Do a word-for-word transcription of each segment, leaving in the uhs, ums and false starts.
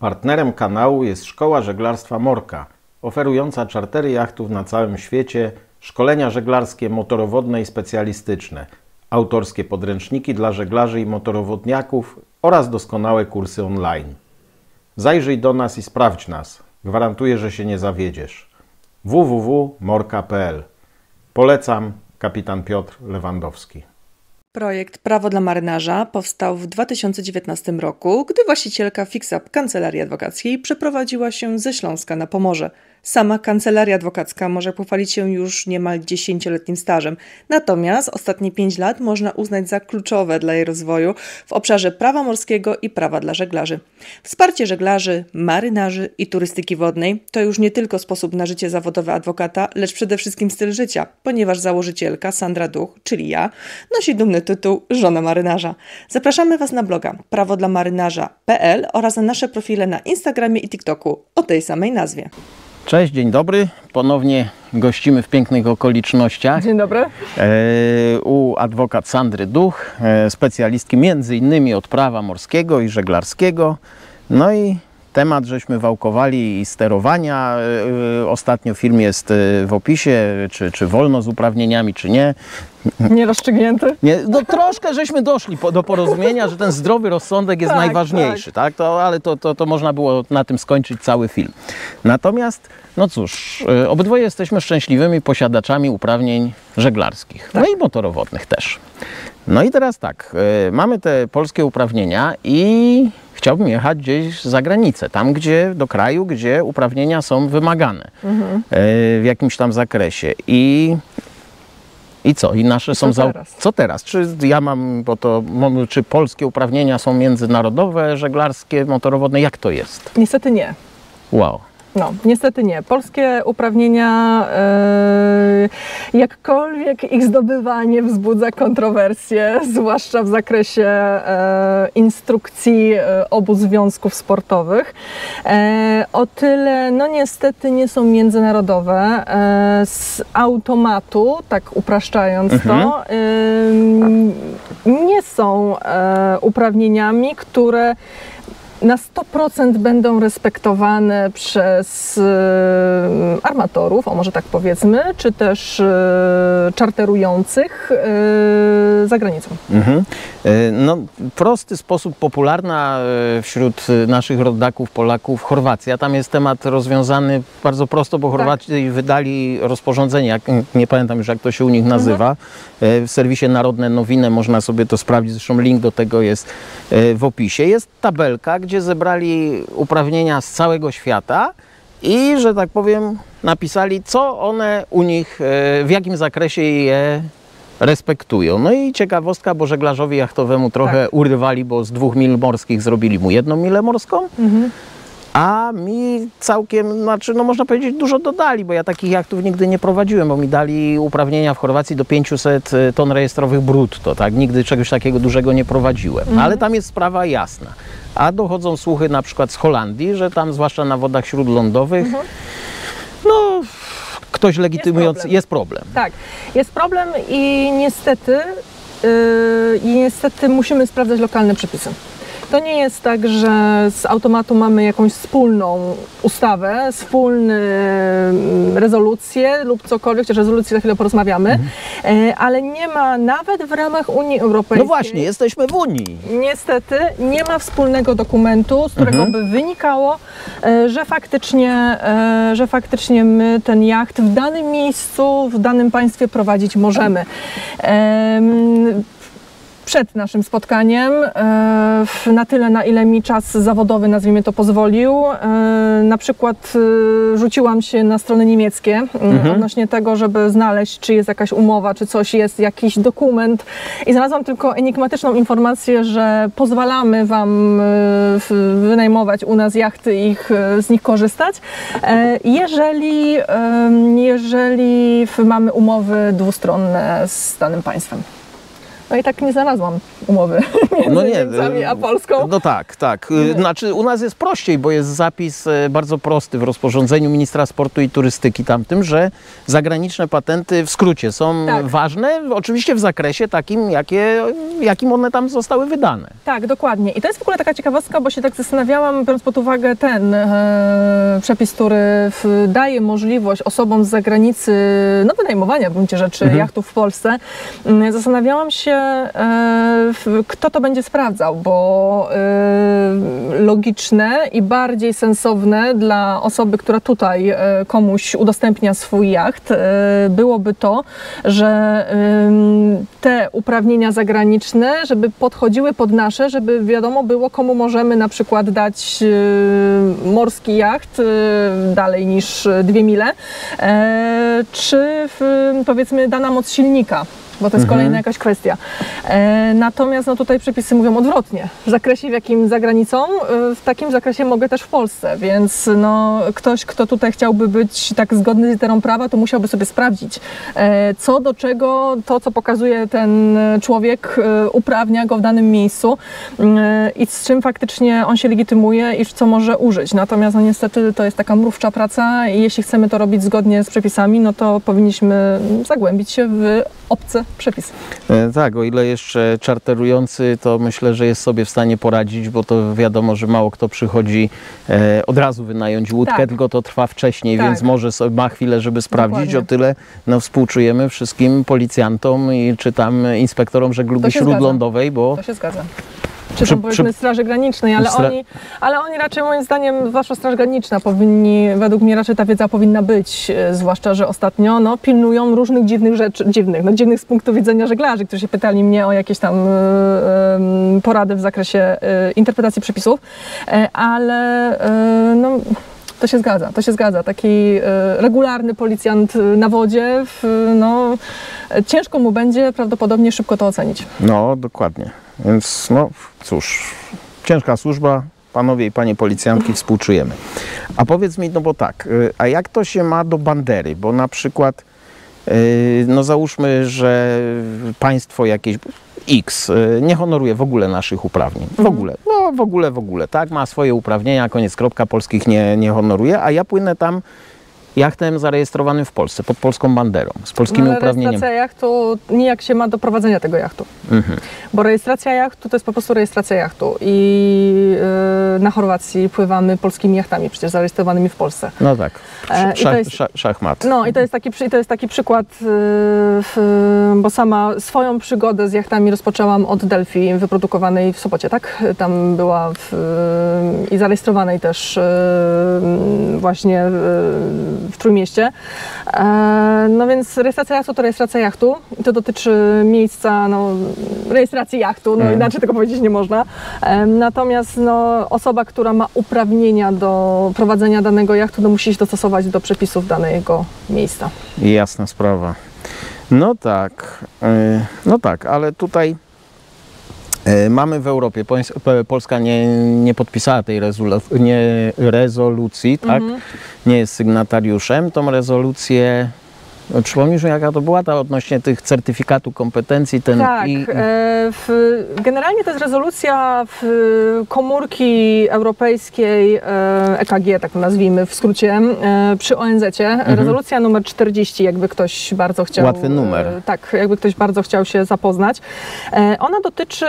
Partnerem kanału jest Szkoła Żeglarstwa Morka, oferująca czartery jachtów na całym świecie, szkolenia żeglarskie, motorowodne i specjalistyczne, autorskie podręczniki dla żeglarzy i motorowodniaków oraz doskonałe kursy online. Zajrzyj do nas i sprawdź nas. Gwarantuję, że się nie zawiedziesz. w w w kropka morka kropka p l. Polecam, kapitan Piotr Lewandowski. Projekt Prawo dla marynarza powstał w dwa tysiące dziewiętnastym roku, gdy właścicielka FixUp Kancelarii Adwokackiej przeprowadziła się ze Śląska na Pomorze. Sama kancelaria adwokacka może pochwalić się już niemal dziesięcioletnim stażem. Natomiast ostatnie pięć lat można uznać za kluczowe dla jej rozwoju w obszarze prawa morskiego i prawa dla żeglarzy. Wsparcie żeglarzy, marynarzy i turystyki wodnej to już nie tylko sposób na życie zawodowe adwokata, lecz przede wszystkim styl życia, ponieważ założycielka Sandra Duch, czyli ja, nosi dumny tytuł Żona Marynarza. Zapraszamy Was na bloga prawodlamarynarza kropka p l oraz na nasze profile na Instagramie i TikToku o tej samej nazwie. Cześć, dzień dobry. Ponownie gościmy w pięknych okolicznościach. Dzień dobry. E, u adwokat Sandry Duch, e, specjalistki między innymi od prawa morskiego i żeglarskiego. No i temat żeśmy wałkowali i sterowania. E, ostatnio film jest w opisie, czy, czy wolno z uprawnieniami, czy nie. Nierozstrzygnięty? Nie, no troszkę żeśmy doszli po, do porozumienia, że ten zdrowy rozsądek jest tak, najważniejszy, tak? tak? To, ale to, to, to można było na tym skończyć cały film. Natomiast, no cóż, obydwoje jesteśmy szczęśliwymi posiadaczami uprawnień żeglarskich, tak. No i motorowodnych też. No i teraz tak, mamy te polskie uprawnienia i chciałbym jechać gdzieś za granicę, tam gdzie, do kraju, gdzie uprawnienia są wymagane, mhm. w jakimś tam zakresie. I... I co? I nasze I co są za... teraz? Co teraz? Czy ja mam, bo to, czy polskie uprawnienia są międzynarodowe, żeglarskie, motorowodne? Jak to jest? Niestety nie. Wow. No, niestety nie. Polskie uprawnienia, yy, jakkolwiek ich zdobywanie wzbudza kontrowersje, zwłaszcza w zakresie yy, instrukcji yy, obu związków sportowych, yy, o tyle, no niestety nie są międzynarodowe. Yy, z automatu, tak upraszczając mhm. to, yy, nie są yy, uprawnieniami, które na sto procent będą respektowane przez y, armatorów, o może tak powiedzmy, czy też y, czarterujących y, za granicą. Mhm. No, prosty sposób, popularna wśród naszych rodaków Polaków Chorwacja. Tam jest temat rozwiązany bardzo prosto, bo Chorwaci tak. wydali rozporządzenie, jak, nie pamiętam już jak to się u nich nazywa. Mhm. W serwisie Narodne Nowiny można sobie to sprawdzić, zresztą link do tego jest w opisie. Jest tabelka, gdzie zebrali uprawnienia z całego świata i, że tak powiem, napisali, co one u nich, w jakim zakresie je respektują. No i ciekawostka, bo żeglarzowi jachtowemu trochę tak. urywali, bo z dwóch mil morskich zrobili mu jedną milę morską, mhm. a mi całkiem, znaczy, no można powiedzieć, dużo dodali, bo ja takich jachtów nigdy nie prowadziłem, bo mi dali uprawnienia w Chorwacji do pięciuset ton rejestrowych brutto, tak? Nigdy czegoś takiego dużego nie prowadziłem, mhm. ale tam jest sprawa jasna. A dochodzą słuchy na przykład z Holandii, że tam, zwłaszcza na wodach śródlądowych, mhm. no... ktoś legitymujący, jest problem. jest problem. Tak, jest problem i niestety, yy, i niestety musimy sprawdzać lokalne przepisy. To nie jest tak, że z automatu mamy jakąś wspólną ustawę, wspólną rezolucję lub cokolwiek, chociaż rezolucji za chwilę porozmawiamy, mhm. ale nie ma nawet w ramach Unii Europejskiej. No właśnie, jesteśmy w Unii. Niestety nie ma wspólnego dokumentu, z którego mhm. by wynikało, że faktycznie, że faktycznie my ten jacht w danym miejscu, w danym państwie prowadzić możemy. Um, Przed naszym spotkaniem, na tyle na ile mi czas zawodowy, nazwijmy to, pozwolił, na przykład rzuciłam się na strony niemieckie mhm. odnośnie tego, żeby znaleźć, czy jest jakaś umowa, czy coś jest, jakiś dokument, i znalazłam tylko enigmatyczną informację, że pozwalamy Wam wynajmować u nas jachty i z nich korzystać, jeżeli, jeżeli mamy umowy dwustronne z danym państwem. No i tak nie znalazłam umowy między no nie, Niemcami a Polską. No tak, tak. Nie. Znaczy u nas jest prościej, bo jest zapis bardzo prosty w rozporządzeniu ministra sportu i turystyki tamtym, że zagraniczne patenty w skrócie są tak. ważne, oczywiście w zakresie takim, jakie, jakim one tam zostały wydane. Tak, dokładnie. I to jest w ogóle taka ciekawostka, bo się tak zastanawiałam, biorąc pod uwagę ten e, przepis, który w, daje możliwość osobom z zagranicy no, wynajmowania w gruncie rzeczy mhm. jachtów w Polsce. Zastanawiałam się, kto to będzie sprawdzał, bo logiczne i bardziej sensowne dla osoby, która tutaj komuś udostępnia swój jacht, byłoby to, że te uprawnienia zagraniczne, żeby podchodziły pod nasze, żeby wiadomo było, komu możemy na przykład dać morski jacht dalej niż dwie mile, czy powiedzmy dana moc silnika. Bo to jest kolejna jakaś kwestia. E, natomiast no, tutaj przepisy mówią odwrotnie. W zakresie, w jakim za granicą, w takim zakresie mogę też w Polsce, więc no, ktoś, kto tutaj chciałby być tak zgodny z literą prawa, to musiałby sobie sprawdzić, e, co do czego to, co pokazuje ten człowiek, e, uprawnia go w danym miejscu e, i z czym faktycznie on się legitymuje i co może użyć. Natomiast no, niestety to jest taka mrówcza praca i jeśli chcemy to robić zgodnie z przepisami, no to powinniśmy zagłębić się w obce przepisy. Tak, o ile jeszcze czarterujący, to myślę, że jest sobie w stanie poradzić, bo to wiadomo, że mało kto przychodzi e, od razu wynająć łódkę, tak. tylko to trwa wcześniej, tak. więc może sobie ma chwilę, żeby sprawdzić. Dokładnie. O tyle no, współczujemy wszystkim policjantom i czy tam inspektorom żeglugi śródlądowej, bo... To się zgadza. Czy tam powiedzmy Straży Granicznej, ale, stra... oni, ale oni raczej moim zdaniem, zwłaszcza Straż Graniczna powinni, według mnie raczej ta wiedza powinna być, zwłaszcza, że ostatnio no, pilnują różnych dziwnych rzeczy, dziwnych, no, dziwnych z punktu widzenia żeglarzy, którzy się pytali mnie o jakieś tam y, porady w zakresie y, interpretacji przepisów, y, ale y, no... To się zgadza, to się zgadza. Taki y, regularny policjant na wodzie, w, no, ciężko mu będzie prawdopodobnie szybko to ocenić. No, dokładnie. Więc no cóż, ciężka służba, panowie i panie policjantki, współczujemy. A powiedz mi, no bo tak, a jak to się ma do bandery? Bo na przykład, y, no załóżmy, że państwo jakieś... X nie honoruje w ogóle naszych uprawnień. W ogóle, no w ogóle, w ogóle, tak? Ma swoje uprawnienia, koniec, kropka, polskich nie, nie honoruje, a ja płynę tam jachtem zarejestrowanym w Polsce, pod polską banderą, z polskimi no, uprawnieniami. Rejestracja jachtu nijak się ma do prowadzenia tego jachtu. Mhm. Bo rejestracja jachtu to jest po prostu rejestracja jachtu i yy, na Chorwacji pływamy polskimi jachtami przecież zarejestrowanymi w Polsce. No tak, e, Szach, jest, szachmat. No i to jest taki, to jest taki przykład, yy, yy, bo sama swoją przygodę z jachtami rozpoczęłam od Delfi wyprodukowanej w Sopocie, tak? Tam była w, yy, i zarejestrowanej też yy, właśnie yy, w Trójmieście. No więc rejestracja jachtu to rejestracja jachtu i to dotyczy miejsca no, rejestracji jachtu, no, inaczej tego powiedzieć nie można. Natomiast no, osoba, która ma uprawnienia do prowadzenia danego jachtu, no, musi się dostosować do przepisów danego miejsca. Jasna sprawa. No tak, no tak, ale tutaj mamy w Europie, Polska nie, nie podpisała tej rezolucji, nie, rezolucji tak? Mhm. Nie jest sygnatariuszem. Tą rezolucję, przypomnisz, jaka to była ta odnośnie tych certyfikatu kompetencji? Ten tak, i... w, generalnie to jest rezolucja w komórki europejskiej E K G, tak nazwijmy w skrócie, przy O N Z-cie. Mhm. Rezolucja numer czterdzieści, jakby ktoś bardzo chciał... Łatwy numer. Tak, jakby ktoś bardzo chciał się zapoznać. Ona dotyczy,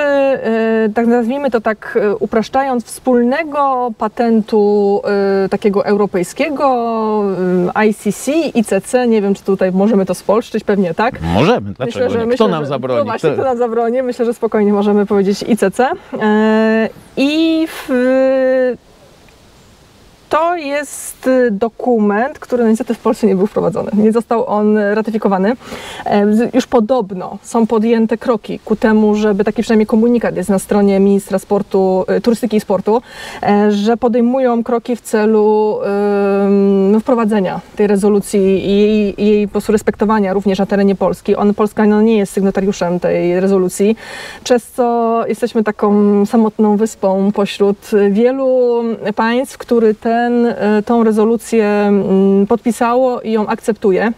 tak nazwijmy to tak upraszczając, wspólnego patentu takiego europejskiego, I C C, I C C, nie wiem, czy tutaj możemy to spolszczyć, pewnie tak. Możemy, dlaczego myślę, że, myślę, kto nam zabroni? No właśnie, kto nam zabroni? Myślę, że spokojnie możemy powiedzieć I C C. Yy, I w, to jest dokument, który niestety w Polsce nie był wprowadzony. Nie został on ratyfikowany. Yy, już podobno są podjęte kroki ku temu, żeby taki przynajmniej komunikat jest na stronie ministra sportu, yy, turystyki i sportu, yy, że podejmują kroki w celu yy, wprowadzenia tej rezolucji i jej, jej po prostu respektowania również na terenie Polski. On, Polska no, nie jest sygnatariuszem tej rezolucji, przez co jesteśmy taką samotną wyspą pośród wielu państw, które tę rezolucję podpisało i ją akceptuje.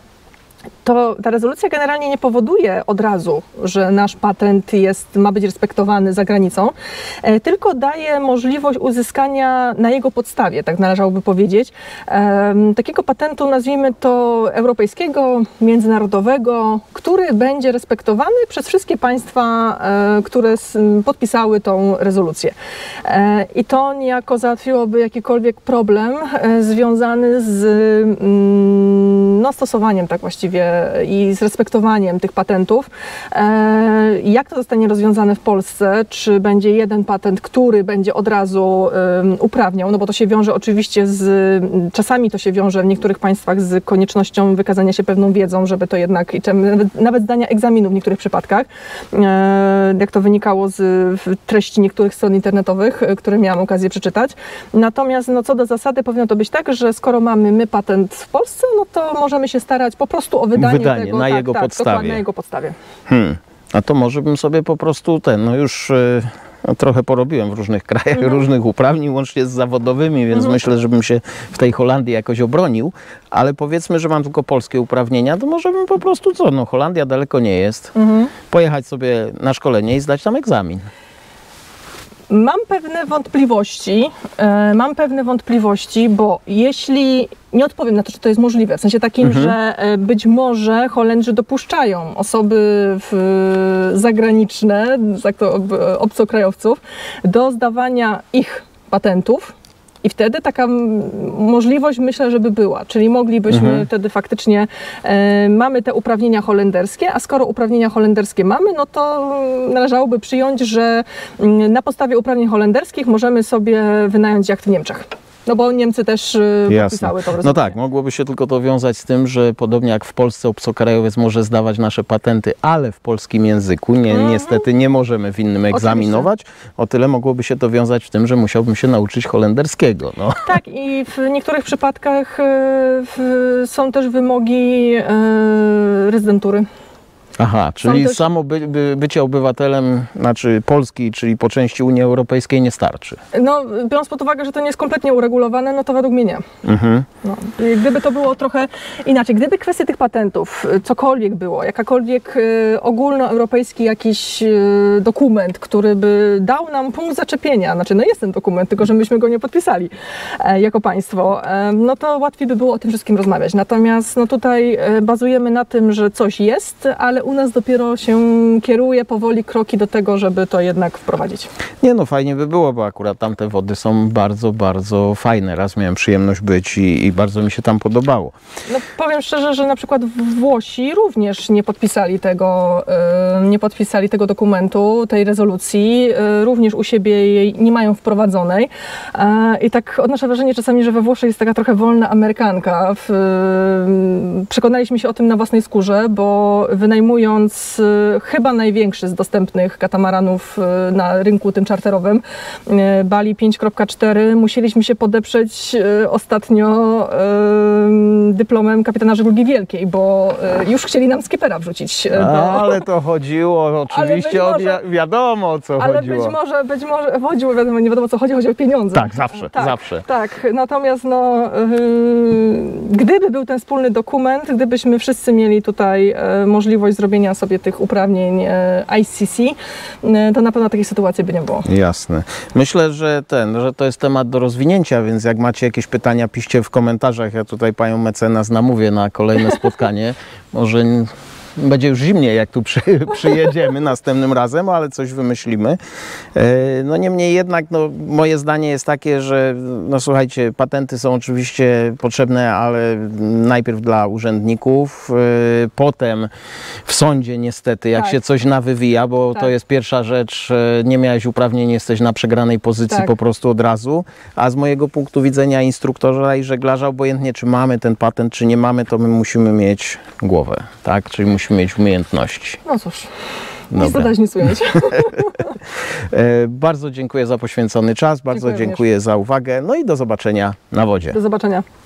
to ta rezolucja generalnie nie powoduje od razu, że nasz patent jest, ma być respektowany za granicą, tylko daje możliwość uzyskania na jego podstawie, tak należałoby powiedzieć, takiego patentu, nazwijmy to europejskiego, międzynarodowego, który będzie respektowany przez wszystkie państwa, które podpisały tą rezolucję. I to niejako załatwiłoby jakikolwiek problem związany z no, stosowaniem tak właściwie i z respektowaniem tych patentów. Jak to zostanie rozwiązane w Polsce? Czy będzie jeden patent, który będzie od razu uprawniał? No bo to się wiąże oczywiście z... Czasami to się wiąże w niektórych państwach z koniecznością wykazania się pewną wiedzą, żeby to jednak... Nawet zdania egzaminu w niektórych przypadkach. Jak to wynikało z treści niektórych stron internetowych, które miałam okazję przeczytać. Natomiast no, co do zasady powinno to być tak, że skoro mamy my patent w Polsce, no to możemy się starać po prostu o wydanie, wydanie tego, na, tak, jego tak, dokładnie, na jego podstawie. Hmm. A to może bym sobie po prostu ten, no już no, trochę porobiłem w różnych krajach, mm-hmm. różnych uprawnień, łącznie z zawodowymi, więc mm-hmm. myślę, że bym się w tej Holandii jakoś obronił, ale powiedzmy, że mam tylko polskie uprawnienia, to może bym po prostu co, no Holandia daleko nie jest, mm-hmm. pojechać sobie na szkolenie i zdać tam egzamin. Mam pewne wątpliwości, e, mam pewne wątpliwości, bo jeśli, nie odpowiem na to, czy to jest możliwe, w sensie takim, mhm. że e, być może Holendrzy dopuszczają osoby w, zagraniczne, tak to ob, obcokrajowców, do zdawania ich patentów. I wtedy taka możliwość, myślę, żeby była. Czyli moglibyśmy mhm. wtedy faktycznie, e, mamy te uprawnienia holenderskie, a skoro uprawnienia holenderskie mamy, no to należałoby przyjąć, że m, na podstawie uprawnień holenderskich możemy sobie wynająć jacht w Niemczech. No bo Niemcy też podpisały to rozwiązanie. No tak, mogłoby się tylko to wiązać z tym, że podobnie jak w Polsce obcokrajowiec może zdawać nasze patenty, ale w polskim języku nie, mm-hmm. niestety nie możemy w innym egzaminować. Oczywiście. O tyle mogłoby się to wiązać w tym, że musiałbym się nauczyć holenderskiego. No. Tak i w niektórych przypadkach w, są też wymogi e, rezydentury. Aha, czyli też... samo by, by, bycie obywatelem, znaczy Polski, czyli po części Unii Europejskiej nie starczy. No, biorąc pod uwagę, że to nie jest kompletnie uregulowane, no to według mnie nie. Mhm. No, gdyby to było trochę inaczej, gdyby kwestia tych patentów, cokolwiek było, jakakolwiek y, ogólnoeuropejski jakiś y, dokument, który by dał nam punkt zaczepienia, znaczy no jest ten dokument, tylko że myśmy go nie podpisali e, jako państwo, e, no to łatwiej by było o tym wszystkim rozmawiać. Natomiast no tutaj e, bazujemy na tym, że coś jest, ale u nas dopiero się kieruje powoli kroki do tego, żeby to jednak wprowadzić. Nie no, fajnie by było, bo akurat tamte wody są bardzo, bardzo fajne. Raz miałem przyjemność być i, i bardzo mi się tam podobało. No, powiem szczerze, że na przykład Włosi również nie podpisali tego, yy, nie podpisali tego dokumentu, tej rezolucji. Yy, również u siebie jej nie mają wprowadzonej. Yy, I tak odnoszę wrażenie czasami, że we Włoszech jest taka trochę wolna Amerykanka. W, yy, przekonaliśmy się o tym na własnej skórze, bo wynajmujemy Zajmując chyba największy z dostępnych katamaranów na rynku tym czarterowym, Bali pięć kropka cztery, musieliśmy się podeprzeć ostatnio dyplomem kapitana żeglugi wielkiej, bo już chcieli nam skipera wrzucić. A, do... Ale to chodziło oczywiście, może, o wi wiadomo o co ale chodziło. Ale być może, być może chodziło, wiadomo, nie wiadomo co chodzi, chodzi o pieniądze. Tak, zawsze, tak, zawsze. Tak, natomiast no, gdyby był ten wspólny dokument, gdybyśmy wszyscy mieli tutaj możliwość zrobienia sobie tych uprawnień I C C, to na pewno takiej sytuacji by nie było. Jasne. Myślę, że ten, że to jest temat do rozwinięcia, więc jak macie jakieś pytania, piszcie w komentarzach. Ja tutaj panią mecenas namówię na kolejne spotkanie. Może będzie już zimniej, jak tu przy, przyjedziemy następnym razem, ale coś wymyślimy. No niemniej jednak, no, moje zdanie jest takie, że no słuchajcie, patenty są oczywiście potrzebne, ale najpierw dla urzędników, potem w sądzie niestety, jak tak. się coś nawywija, bo tak. to jest pierwsza rzecz, nie miałeś uprawnień, jesteś na przegranej pozycji tak. po prostu od razu, a z mojego punktu widzenia instruktora i żeglarza, obojętnie czy mamy ten patent, czy nie mamy, to my musimy mieć głowę, tak? Czyli musimy Musimy mieć umiejętności. No cóż, nic dodać, nic ująć. Bardzo dziękuję za poświęcony czas, bardzo dziękuję, dziękuję za uwagę, no i do zobaczenia na wodzie. Do zobaczenia.